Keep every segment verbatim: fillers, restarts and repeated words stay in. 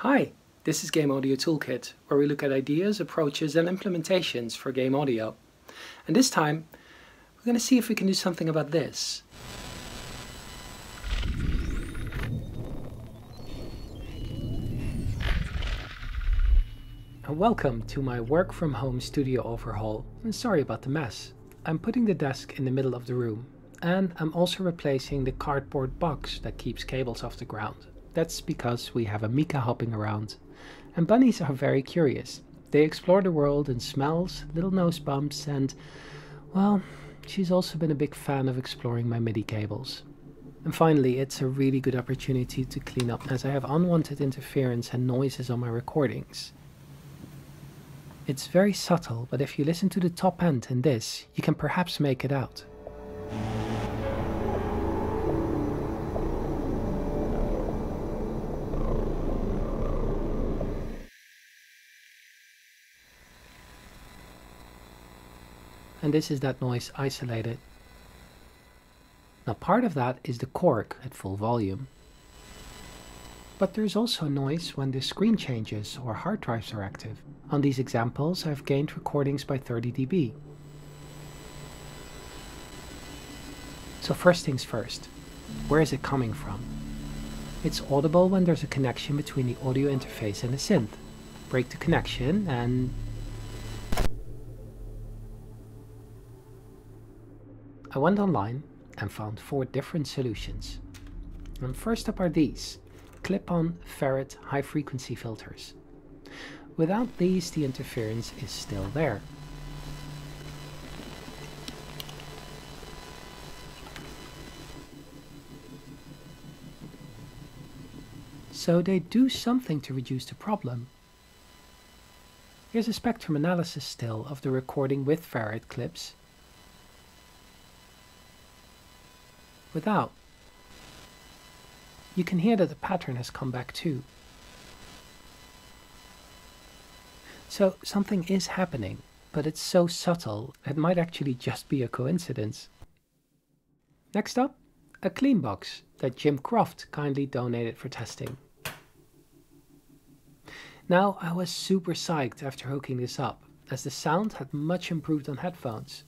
Hi, this is Game Audio Toolkit, where we look at ideas, approaches and implementations for game audio. And this time, we're going to see if we can do something about this. And welcome to my work from home studio overhaul, and sorry about the mess. I'm putting the desk in the middle of the room, and I'm also replacing the cardboard box that keeps cables off the ground. That's because we have a Mika hopping around. And bunnies are very curious. They explore the world in smells, little nose bumps, and, well, she's also been a big fan of exploring my MIDI cables. And finally, it's a really good opportunity to clean up, as I have unwanted interference and noises on my recordings. It's very subtle, but if you listen to the top end in this, you can perhaps make it out. And this is that noise isolated. Now part of that is the cork at full volume. But there's also noise when the screen changes or hard drives are active. On these examples I've gained recordings by thirty decibels. So first things first, where is it coming from? It's audible when there's a connection between the audio interface and the synth. Break the connection and I went online and found four different solutions. And first up are these, clip-on ferrite high-frequency filters. Without these, the interference is still there. So they do something to reduce the problem. Here's a spectrum analysis still of the recording with ferrite clips. Without. You can hear that the pattern has come back too. So something is happening, but it's so subtle it might actually just be a coincidence. Next up, a clean box that Jim Croft kindly donated for testing. Now I was super psyched after hooking this up, as the sound had much improved on headphones.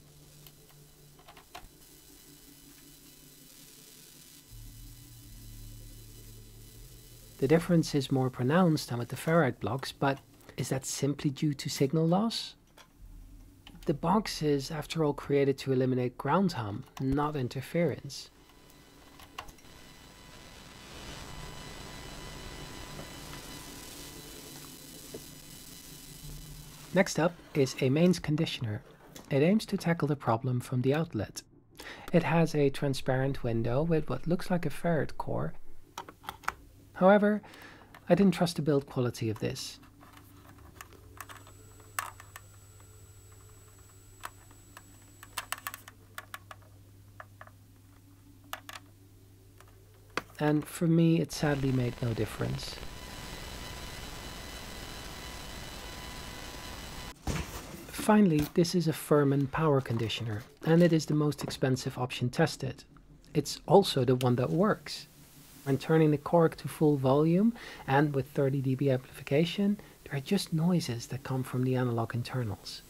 The difference is more pronounced than with the ferrite blocks, but is that simply due to signal loss? The box is, after all, created to eliminate ground hum, not interference. Next up is a mains conditioner. It aims to tackle the problem from the outlet. It has a transparent window with what looks like a ferrite core. However, I didn't trust the build quality of this. And for me, it sadly made no difference. Finally, this is a Furman power conditioner, and it is the most expensive option tested. It's also the one that works. When turning the cork to full volume and with thirty decibel amplification, there are just noises that come from the analog internals.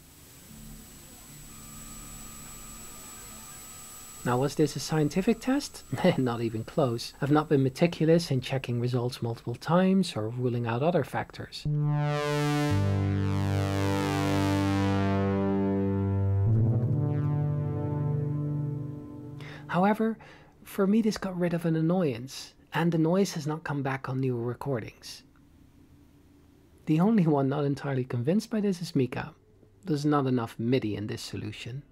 Now, was this a scientific test? Not even close. I've not been meticulous in checking results multiple times or ruling out other factors. However, for me this got rid of an annoyance. And the noise has not come back on new recordings. The only one not entirely convinced by this is Mika. There's not enough MIDI in this solution.